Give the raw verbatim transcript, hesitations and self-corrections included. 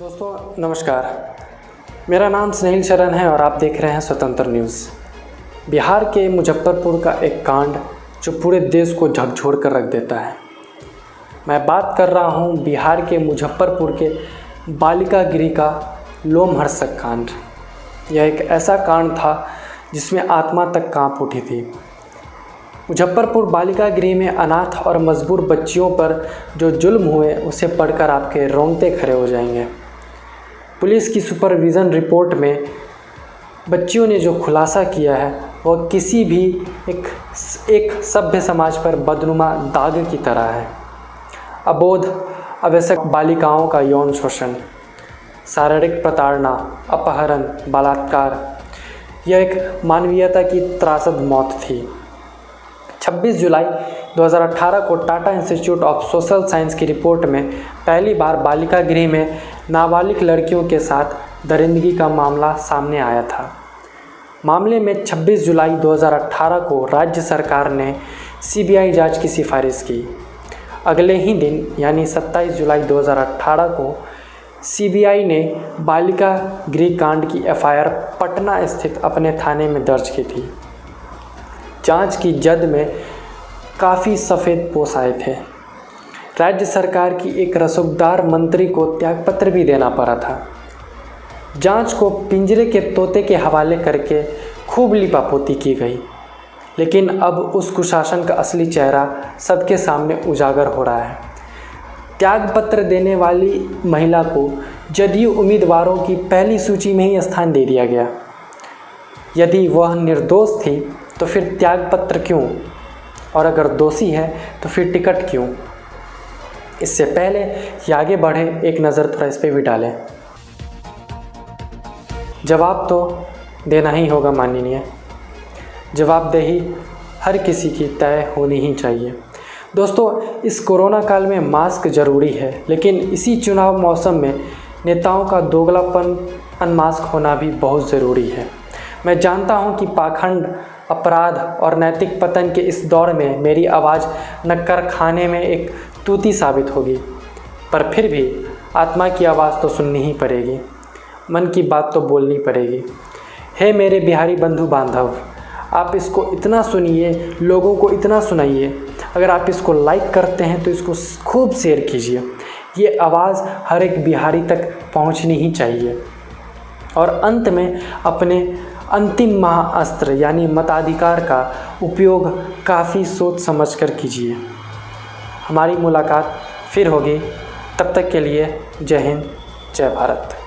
दोस्तों नमस्कार, मेरा नाम सुनील शरण है और आप देख रहे हैं स्वतंत्र न्यूज़। बिहार के मुजफ्फरपुर का एक कांड जो पूरे देश को झकझोर कर रख देता है। मैं बात कर रहा हूँ बिहार के मुजफ्फरपुर के बालिका गृह का लोमहर्षक कांड। यह एक ऐसा कांड था जिसमें आत्मा तक कांप उठी थी। मुजफ्फरपुर बालिका गृह में अनाथ और मजबूर बच्चियों पर जो जुल्म हुए उसे पढ़कर आपके रोंगटे खड़े हो जाएंगे। पुलिस की सुपरविज़न रिपोर्ट में बच्चियों ने जो खुलासा किया है वह किसी भी एक एक सभ्य समाज पर बदनुमा दाग की तरह है। अबोध अवयस्क बालिकाओं का यौन शोषण, शारीरिक प्रताड़ना, अपहरण, बलात्कार, यह एक मानवीयता की त्रासद मौत थी। छब्बीस जुलाई दो हज़ार अठारह को Tata institute of social science की रिपोर्ट में पहली बार बालिका गृह में नाबालिग लड़कियों के साथ दरिंदगी का मामला सामने आया था। मामले में छब्बीस जुलाई दो हज़ार अठारह को राज्य सरकार ने सीबीआई जांच की सिफारिश की। अगले ही दिन यानी सत्ताईस जुलाई दो हज़ार अठारह को सीबीआई ने बालिका गृह कांड की एफआईआर पटना स्थित अपने थाने में दर्ज की थी। जांच की जद में काफ़ी सफ़ेद पोश आए थे। राज्य सरकार की एक रसूखदार मंत्री को त्यागपत्र भी देना पड़ा था। जांच को पिंजरे के तोते के हवाले करके खूब लिपापोती की गई, लेकिन अब उस कुशासन का असली चेहरा सबके सामने उजागर हो रहा है। त्यागपत्र देने वाली महिला को जदयू उम्मीदवारों की पहली सूची में ही स्थान दे दिया गया। यदि वह निर्दोष थी तो फिर त्यागपत्र क्यों, और अगर दोषी है तो फिर टिकट क्यों? इससे पहले कि आगे बढ़े एक नज़र थोड़ा इस पर भी डालें। जवाब तो देना ही होगा माननीय, जवाबदेही हर किसी की तय होनी ही चाहिए। दोस्तों, इस कोरोना काल में मास्क ज़रूरी है, लेकिन इसी चुनाव मौसम में नेताओं का दोगलापन, अनमास्क होना भी बहुत ज़रूरी है। मैं जानता हूं कि पाखंड, अपराध और नैतिक पतन के इस दौर में मेरी आवाज़ नक्कर खाने में एक तूती साबित होगी, पर फिर भी आत्मा की आवाज़ तो सुननी ही पड़ेगी, मन की बात तो बोलनी पड़ेगी। हे मेरे बिहारी बंधु बांधव, आप इसको इतना सुनिए, लोगों को इतना सुनाइए। अगर आप इसको लाइक करते हैं तो इसको खूब शेयर कीजिए। ये आवाज़ हर एक बिहारी तक पहुंचनी ही चाहिए। और अंत में अपने अंतिम महाअस्त्र यानी मताधिकार का उपयोग काफ़ी सोच समझकर कीजिए। हमारी मुलाकात फिर होगी, तब तक के लिए जय हिंद, जय भारत।